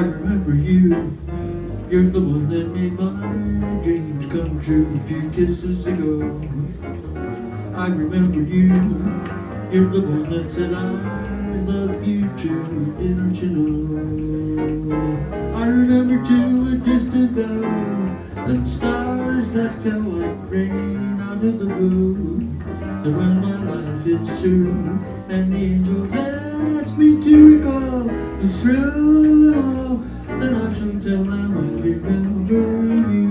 I remember you. You're the one that made my dreams come true a few kisses ago. I remember you. You're the one that said I love you too, didn't you know? I remember too a distant bell and stars that fell like rain out of the blue. And when my life is through and the angels ask me to recall the thrill of all, then I shall tell them I remember you.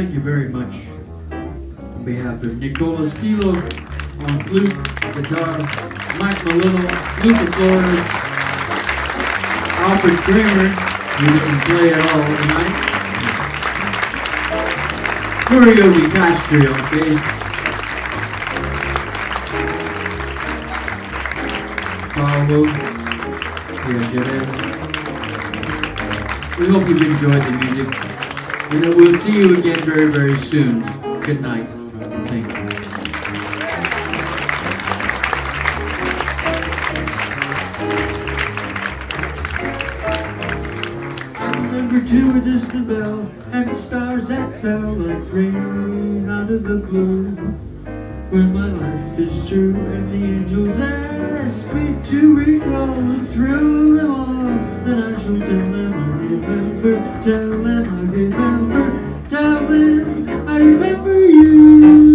Thank you very much. On behalf of Nicola Stilo on flute, guitar, Mike Molino, Luca Flores, Albert Kramer, who didn't play at all tonight, Furio di Castri on bass, Paul Booth, Riagiri. We hope you've enjoyed the music. And we'll see you again very, very soon. Good night. Thank you. And number two, it is the bell, and the stars that fell like rain out of the blue. When my life is through, and the angels ask me to recall it through them all, then I shall tell them I remember, tell them I remember, tell them I remember you.